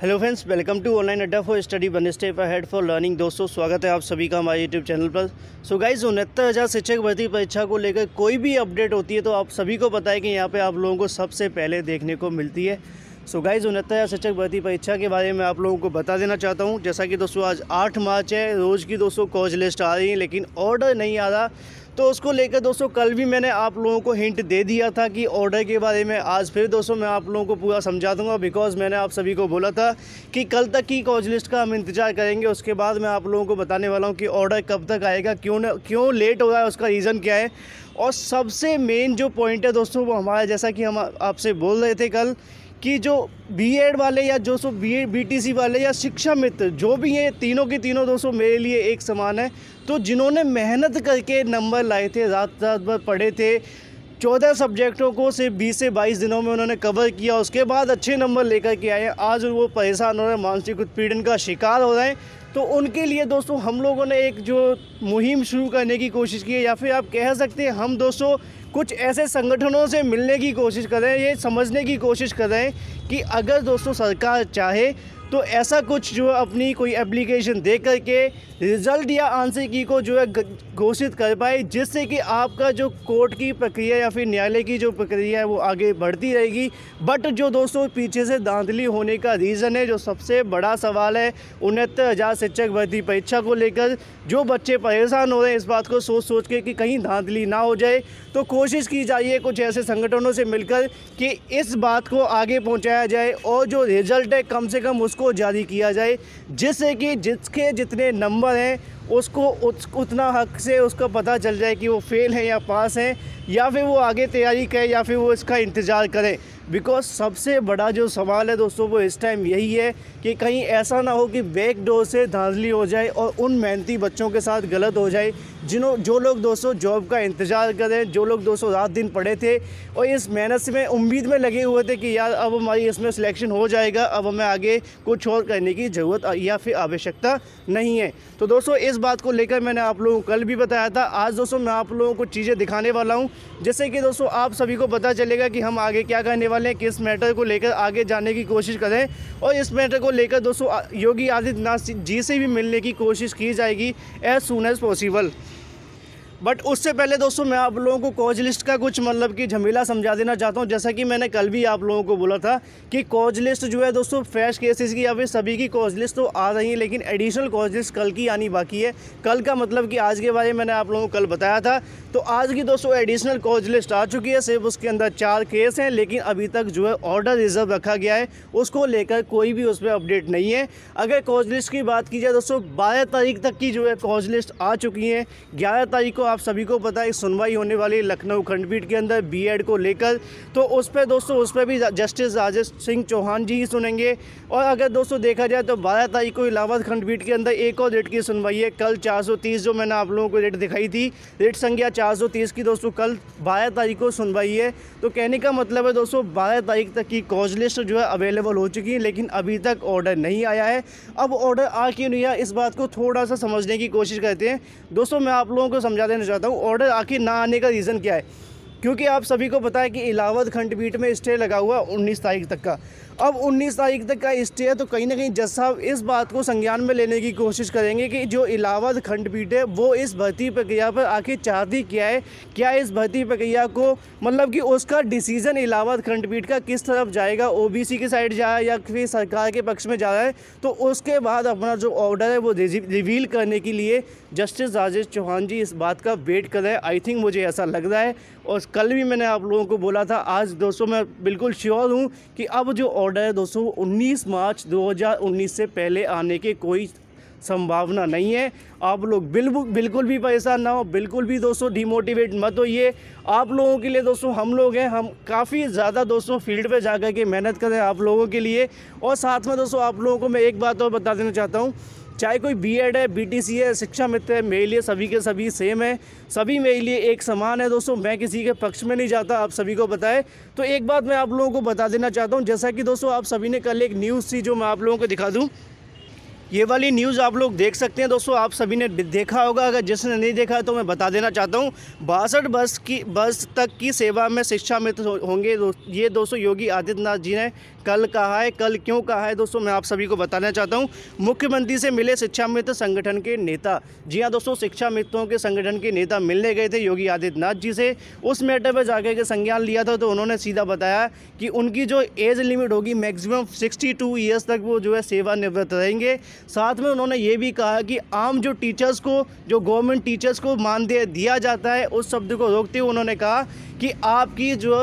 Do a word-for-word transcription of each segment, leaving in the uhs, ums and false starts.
Hello friends, welcome to online Adda for study one step ahead for learning. दोस्तों, स्वागत है आप सभी का हमारे यूट्यूब चैनल पर। सो गाइस, उनहत्तर हज़ार शिक्षक भर्ती परीक्षा को लेकर कोई भी अपडेट होती है तो आप सभी को पता है कि यहाँ पे आप लोगों को सबसे पहले देखने को मिलती है। सो गाइस, उनहत्तर हज़ार शिक्षक भर्ती परीक्षा के बारे में आप लोगों को बता देना चाहता हूँ। जैसा कि दोस्तों आज आठ मार्च है, रोज़ की दोस्तों कॉज लिस्ट आ रही है लेकिन ऑर्डर नहीं आ रहा, तो उसको लेकर दोस्तों कल भी मैंने आप लोगों को हिंट दे दिया था कि ऑर्डर के बारे में। आज फिर दोस्तों मैं आप लोगों को पूरा समझा दूंगा, बिकॉज़ मैंने आप सभी को बोला था कि कल तक की कॉज लिस्ट का हम इंतज़ार करेंगे। उसके बाद मैं आप लोगों को बताने वाला हूं कि ऑर्डर कब तक आएगा, क्यों न क्यों लेट हो रहा है, उसका रीज़न क्या है। और सबसे मेन जो पॉइंट है दोस्तों वो हमारा, जैसा कि हम आपसे बोल रहे थे कल, कि जो बीएड वाले या जो सो बीएड बीटीसी वाले या शिक्षा मित्र जो भी हैं, तीनों के तीनों दोस्तों मेरे लिए एक समान है। तो जिन्होंने मेहनत करके नंबर लाए थे, रात रात भर पढ़े थे, चौदह सब्जेक्टों को सिर्फ बीस से बाईस दिनों में उन्होंने कवर किया, उसके बाद अच्छे नंबर लेकर के आए, आज वो परेशान हो रहे हैं, मानसिक उत्पीड़न का शिकार हो रहे हैं। तो उनके लिए दोस्तों हम लोगों ने एक जो मुहिम शुरू करने की कोशिश की है, या फिर आप कह सकते हैं हम दोस्तों कुछ ऐसे संगठनों से मिलने की कोशिश कर रहे हैं, ये समझने की कोशिश कर रहे हैं कि अगर दोस्तों सरकार चाहे तो ऐसा कुछ जो अपनी कोई एप्लीकेशन दे करके रिज़ल्ट या आंसर की को जो है घोषित कर पाए, जिससे कि आपका जो कोर्ट की प्रक्रिया या फिर न्यायालय की जो प्रक्रिया है वो आगे बढ़ती रहेगी। बट जो दोस्तों पीछे से धांधली होने का रीज़न है, जो सबसे बड़ा सवाल है उनहत्तर हज़ार शिक्षक भर्ती परीक्षा को लेकर, जो बच्चे परेशान हो रहे हैं इस बात को सोच सोच के कि कहीं धांधली ना हो जाए, तो कोशिश की जा रही है कुछ ऐसे संगठनों से मिलकर कि इस बात को आगे पहुँचाया जाए और जो रिज़ल्ट है कम से कम उसको जारी किया जाए, जिससे कि जिसके जितने नंबर हैं उसको उत, उतना हक से उसका पता चल जाए कि वो फेल है या पास है, या फिर वो आगे तैयारी करे या फिर वो इसका इंतज़ार करें। बिकॉज़ सबसे बड़ा जो सवाल है दोस्तों वो इस टाइम यही है कि कहीं ऐसा ना हो कि बैकडोर से धांधली हो जाए और उन मेहनती बच्चों के साथ गलत हो जाए, जिन्हों जो लोग दोस्तों जॉब का इंतज़ार कर रहे हैं, जो लोग दोस्तों रात दिन पढ़े थे और इस मेहनत से में उम्मीद में लगे हुए थे कि यार अब हमारी इसमें सिलेक्शन हो जाएगा, अब हमें आगे कुछ और करने की ज़रूरत या फिर आवश्यकता नहीं है। तो दोस्तों इस बात को लेकर मैंने आप लोगों को कल भी बताया था। आज दोस्तों मैं आप लोगों को चीज़ें दिखाने वाला हूँ, जैसे कि दोस्तों आप सभी को पता चलेगा कि हम आगे क्या करने वाले हैं, किस मैटर को लेकर आगे जाने की कोशिश करें। और इस मैटर को लेकर दोस्तों योगी आदित्यनाथ जी से भी मिलने की कोशिश की जाएगी as soon as possible. But उससे पहले दोस्तों मैं आप लोगों को कॉज लिस्ट का कुछ मतलब कि झमेला समझा देना चाहता हूं। जैसा कि मैंने कल भी आप लोगों को बोला था कि कॉज लिस्ट जो है दोस्तों फ्रेश केसेस की या फिर सभी की कॉज लिस्ट तो आ रही है, लेकिन एडिशनल कॉज लिस्ट कल की आनी बाकी है। कल का मतलब कि आज के बारे में मैंने आप लोगों को कल बताया था। तो आज की दोस्तों एडिशनल कॉज लिस्ट आ चुकी है, सिर्फ उसके अंदर चार केस हैं, लेकिन अभी तक जो है ऑर्डर रिजर्व रखा गया है, उसको लेकर कोई भी उस पर अपडेट नहीं है। अगर कॉज लिस्ट की बात की जाए दोस्तों बारह तारीख तक की जो है कॉज लिस्ट आ चुकी है। ग्यारह तारीख को आप सभी को पता है सुनवाई होने वाली लखनऊ खंडपीठ के अंदर बीएड को लेकर, तो उस पर दोस्तों उस पर भी जस्टिस राजेश सिंह चौहान जी ही सुनेंगे। और अगर दोस्तों देखा जाए तो बारह तारीख को इलाहाबाद खंडपीठ के अंदर एक और रेट की सुनवाई है। कल चार सौ तीस जो मैंने आप लोगों को रेट दिखाई थी, रेट संख्या चार सौ तीस की दोस्तों कल बारह तारीख को सुनवाई है। तो कहने का मतलब है दोस्तों बारह तारीख तक की कॉज लिस्ट जो है अवेलेबल हो चुकी है, लेकिन अभी तक ऑर्डर नहीं आया है। अब ऑर्डर आ क्यों नहीं आया, इस बात को थोड़ा सा समझने की कोशिश करते हैं। दोस्तों मैं आप लोगों को समझा देना चाहता हूँ ऑर्डर आखिर ना आने का रीज़न क्या है, क्योंकि आप सभी को पता है कि इलाहाबाद खंडपीठ में स्टे लगा हुआ उन्नीस तारीख तक का। अब उन्नीस तारीख तक का स्टे है तो कहीं ना कहीं जज साहब इस बात को संज्ञान में लेने की कोशिश करेंगे कि जो इलाहाबाद खंडपीठ है वो इस भर्ती प्रक्रिया पर आखिर चाहती क्या है, क्या इस भर्ती प्रक्रिया को मतलब कि उसका डिसीज़न इलाहाबाद खंडपीठ का किस तरफ जाएगा, ओबीसी की साइड जा रहा है या फिर सरकार के पक्ष में जा रहा है। तो उसके बाद अपना जो ऑर्डर है वो रिवील करने के लिए जस्टिस राजेश चौहान जी इस बात का वेट कर रहे हैं, आई थिंक मुझे ऐसा लग रहा है। और कल भी मैंने आप लोगों को बोला था, आज दोस्तों मैं बिल्कुल श्योर हूँ कि अब जो ऑर्डर है दोस्तों उन्नीस मार्च दो हज़ार उन्नीस से पहले आने के कोई संभावना नहीं है। आप लोग बिल्कुल बिल्कुल भी परेशान ना हो, बिल्कुल भी दोस्तों डिमोटिवेट मत होइए। आप लोगों के लिए दोस्तों हम लोग हैं, हम काफ़ी ज़्यादा दोस्तों फील्ड पे जा कर के मेहनत करें आप लोगों के लिए। और साथ में दोस्तों आप लोगों को मैं एक बात और बता देना चाहता हूँ, चाहे कोई बीएड है, बीटीसी है, शिक्षा मित्र है, मेरे लिए सभी के सभी सेम है, सभी मेरे लिए एक समान है दोस्तों। मैं किसी के पक्ष में नहीं जाता, आप सभी को पता है। तो एक बात मैं आप लोगों को बता देना चाहता हूं, जैसा कि दोस्तों आप सभी ने कल एक न्यूज़ थी जो मैं आप लोगों को दिखा दूं, ये वाली न्यूज़ आप लोग देख सकते हैं दोस्तों, आप सभी ने देखा होगा। अगर जिसने नहीं देखा तो मैं बता देना चाहता हूँ, बासठ बस की बस तक की सेवा में शिक्षा मित्र होंगे ये दोस्तों योगी आदित्यनाथ जी ने कल कहा है, कल क्यों कहा है दोस्तों मैं आप सभी को बताना चाहता हूं। मुख्यमंत्री से मिले शिक्षा मित्र संगठन के नेता। जी हां दोस्तों, शिक्षा मित्रों के संगठन के नेता मिलने गए थे योगी आदित्यनाथ जी से। उस मैटर पर जाकर के संज्ञान लिया था तो उन्होंने सीधा बताया कि उनकी जो एज लिमिट होगी मैक्सिमम सिक्सटी टू ईयर्स तक वो जो है सेवानिवृत्त रहेंगे। साथ में उन्होंने ये भी कहा कि आम जो टीचर्स को, जो गवर्नमेंट टीचर्स को मानदेय दिया जाता है उस शब्द को रोकते हुए उन्होंने कहा कि आपकी जो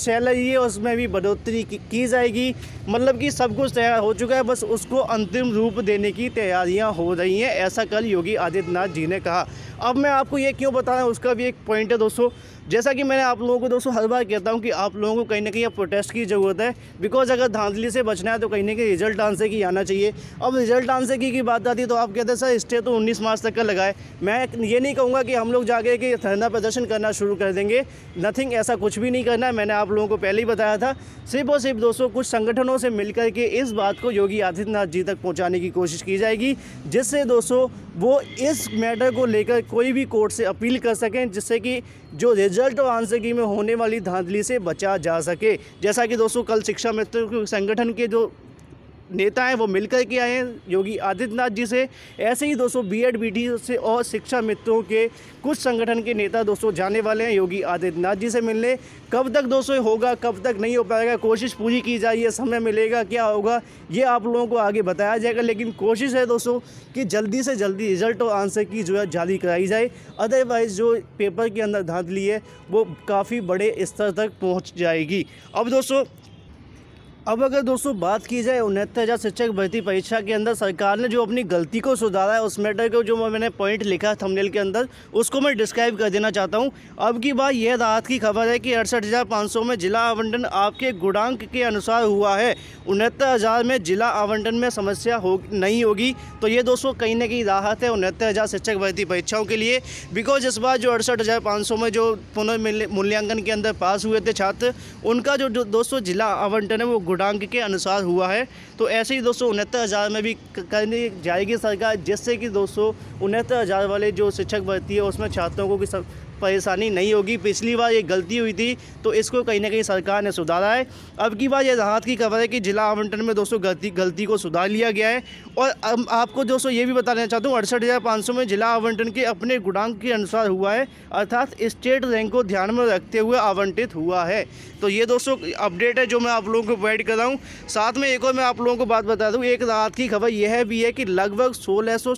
सैलरी है उसमें भी बढ़ोतरी की जाएगी। मतलब कि सब कुछ तैयार हो चुका है, बस उसको अंतिम रूप देने की तैयारियां हो रही हैं, ऐसा कल योगी आदित्यनाथ जी ने कहा। अब मैं आपको ये क्यों बता रहा हूँ उसका भी एक पॉइंट है दोस्तों। जैसा कि मैंने आप लोगों को दोस्तों हर बार कहता हूँ कि आप लोगों को कहीं ना कहीं प्रोटेस्ट की ज़रूरत है, बिकॉज अगर धांधली से बचना है तो कहीं ना कहीं रिजल्ट आंसर की आना चाहिए। अब रिजल्ट आंसर की, की बात आती है तो आप कहते हैं सर स्टे तो उन्नीस मार्च तक का लगाए। मैं ये नहीं कहूँगा कि हम लोग जाके कि धरना प्रदर्शन करना शुरू कर देंगे, नथिंग, ऐसा कुछ भी नहीं करना है। मैंने आप लोगों को पहले ही बताया था। सिर्फ और सिर्फ दोस्तों कुछ संगठनों से मिलकर के इस बात को योगी आदित्यनाथ जी तक पहुँचाने की कोशिश की जाएगी, जिससे दोस्तों वो इस मैटर को लेकर कोई भी कोर्ट से अपील कर सकें, जिससे कि जो रिजल्ट और आंसर की में होने वाली धांधली से बचा जा सके। जैसा कि दोस्तों कल शिक्षा मित्र संगठन के जो नेता हैं वो मिलकर के आए हैं योगी आदित्यनाथ जी से, ऐसे ही दोस्तों बीएड बीटी से और शिक्षा मित्रों के कुछ संगठन के नेता दोस्तों जाने वाले हैं योगी आदित्यनाथ जी से मिलने। कब तक दोस्तों होगा, कब तक नहीं हो पाएगा, कोशिश पूरी की जाएगी, समय मिलेगा, क्या होगा ये आप लोगों को आगे बताया जाएगा। लेकिन कोशिश है दोस्तों कि जल्दी से जल्दी रिजल्ट और आंसर की जो है जारी कराई जाए, अदरवाइज़ जो पेपर के अंदर धांधली है वो काफ़ी बड़े स्तर तक पहुँच जाएगी। अब दोस्तों अब अगर दोस्तों बात की जाए उनहत्तर हज़ार शिक्षक भर्ती परीक्षा के अंदर सरकार ने जो अपनी गलती को सुधारा है, उस मैटर को जो मैंने पॉइंट लिखा थंबनेल के अंदर उसको मैं डिस्क्राइब कर देना चाहता हूं। अब की बात यह राहत की खबर है कि अड़सठ हज़ार पाँच सौ में जिला आवंटन आपके गुणांक के अनुसार हुआ है, उनहत्तर हज़ार में जिला आवंटन में समस्या हो नहीं होगी। तो ये दोस्तों कहीं ना कहीं राहत है उनहत्तर हज़ार शिक्षक भर्ती परीक्षाओं के लिए, बिकॉज इस बार जो अड़सठ हज़ार पाँच सौ में जो पुनर्मूल्यांकन के अंदर पास हुए थे छात्र, उनका जो दोस्तों जिला आवंटन है वो गुणांक के अनुसार हुआ है। तो ऐसे ही दोस्तों उनहत्तर हज़ार में भी करने जाएगी सरकार, जिससे कि दोस्तों उनहत्तर हज़ार वाले जो शिक्षक भर्ती है उसमें छात्रों को भी सब परेशानी नहीं होगी। पिछली बार ये गलती हुई थी तो इसको कहीं ना कहीं सरकार ने सुधारा है। अब की बार ये राहत की खबर है कि जिला आवंटन में दोस्तों गलती गलती को सुधार लिया गया है। और अब आपको दोस्तों ये भी बताना चाहता हूँ अड़सठ हज़ार पाँच सौ में जिला आवंटन के अपने गुणांक के अनुसार हुआ है, अर्थात स्टेट रैंक को ध्यान में रखते हुए आवंटित हुआ है। तो ये दोस्तों अपडेट है जो मैं आप लोगों को प्रोवाइड कर रहा हूँ। साथ में एक और मैं आप लोगों को बात बता दूँ, एक राहत की खबर यह भी है कि लगभग सोलह सौ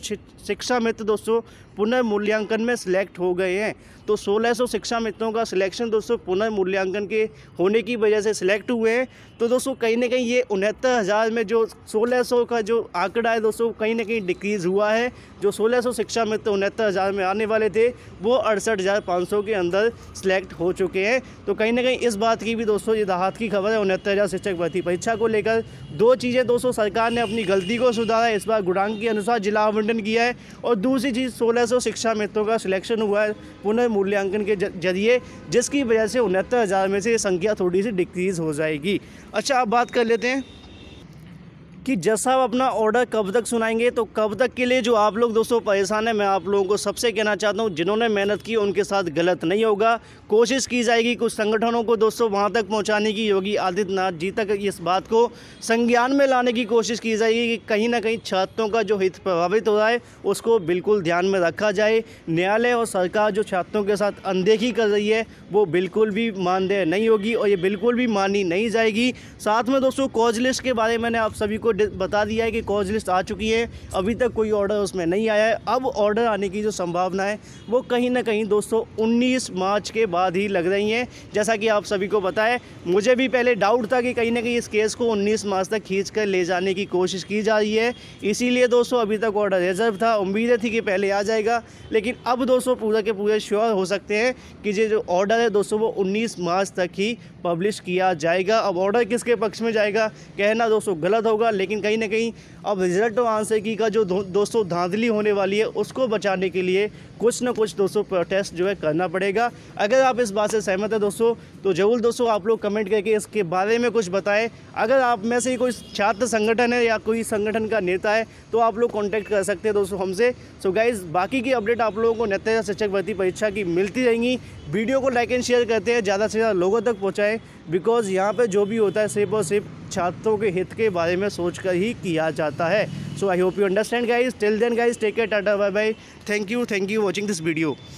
शिक्षा मित्र दोस्तों पुनर्मूल्यांकन में सिलेक्ट हो गए हैं। तो सोलह सौ शिक्षा मित्रों का सिलेक्शन दोस्तों पुनर्मूल्यांकन के होने की वजह से सिलेक्ट हुए हैं। तो दोस्तों कहीं ना कहीं ये उनहत्तर हज़ार में जो सोलह सौ का जो आंकड़ा है दोस्तों कहीं ना कहीं डिक्रीज़ हुआ है। जो सोलह सौ शिक्षा मित्र उनहत्तर हज़ार में आने वाले थे वो अड़सठ हज़ार पाँच सौ के अंदर सिलेक्ट हो चुके हैं। तो कहीं ना कहीं इस बात की भी दोस्तों ये राहत की खबर है उनहत्तर हज़ार शिक्षक भर्ती परीक्षा को लेकर। दो चीज़ें दोस्तों, सरकार ने अपनी गलती को सुधारा, इस बार गुणांक के अनुसार जिला आवंटन किया है, और दूसरी चीज़ सोलह सौ शिक्षा मित्रों का सिलेक्शन हुआ है पुनः मूल्यांकन के जरिए, जिसकी वजह से उनहत्तर हज़ार में से ये संख्या थोड़ी सी डिक्रीज़ हो जाएगी। अच्छा, अब बात कर लेते हैं कि जज साहब अपना ऑर्डर कब तक सुनाएंगे। तो कब तक के लिए जो आप लोग दोस्तों परेशान हैं, मैं आप लोगों को सबसे कहना चाहता हूं जिन्होंने मेहनत की उनके साथ गलत नहीं होगा। कोशिश की जाएगी कुछ संगठनों को दोस्तों वहां तक पहुंचाने की, योगी आदित्यनाथ जी तक इस बात को संज्ञान में लाने की कोशिश की जाएगी कि कहीं ना कहीं छात्रों का जो हित प्रभावित हो रहा है उसको बिल्कुल ध्यान में रखा जाए। न्यायालय और सरकार जो छात्रों के साथ अनदेखी कर रही है वो बिल्कुल भी मानदेय नहीं होगी और ये बिल्कुल भी मानी नहीं जाएगी। साथ में दोस्तों कॉज लिस्ट के बारे में मैंने आप सभी को बता दिया है कि कॉज लिस्ट आ चुकी है, अभी तक कोई ऑर्डर उसमें नहीं आया है। अब ऑर्डर आने की जो संभावना है वो कहीं ना कहीं दोस्तों उन्नीस मार्च के बाद ही लग रही है। जैसा कि आप सभी को पता है, मुझे भी पहले डाउट था कि कहीं ना कहीं इस केस को उन्नीस मार्च तक खींच कर ले जाने की कोशिश की जा रही है, इसीलिए दोस्तों अभी तक ऑर्डर रिजर्व था। उम्मीद थी कि पहले आ जाएगा, लेकिन अब दोस्तों पूरा के पूरे श्योर हो सकते हैं कि ये जो ऑर्डर है दोस्तों वो उन्नीस मार्च तक ही पब्लिश किया जाएगा। अब ऑर्डर किसके पक्ष में जाएगा कहना दोस्तों गलत होगा, लेकिन कहीं ना कहीं अब रिजल्ट और आंसर की का जो दो, दोस्तों धांधली होने वाली है उसको बचाने के लिए कुछ ना कुछ दोस्तों प्रोटेस्ट जो है करना पड़ेगा। अगर आप इस बात से सहमत हैं दोस्तों तो ज़रूर दोस्तों आप लोग कमेंट करके इसके बारे में कुछ बताएं। अगर आप में से कोई छात्र संगठन है या कोई संगठन का नेता है तो आप लोग कॉन्टैक्ट कर सकते हैं दोस्तों हमसे। सो गाइज़, बाकी की अपडेट आप लोगों को उनहत्तर शिक्षक भर्ती परीक्षा की मिलती रहेंगी। वीडियो को लाइक एंड शेयर करते हैं, ज़्यादा से ज़्यादा लोगों तक पहुँचाएँ। है, बिकॉज़ यहाँ पे जो भी होता है सिर्फ और सिर्फ छात्रों के हित के बारे में सोचकर ही किया जाता है। So I hope you understand guys. Till then guys, take care, tata, bye bye. Thank you thank you watching this video.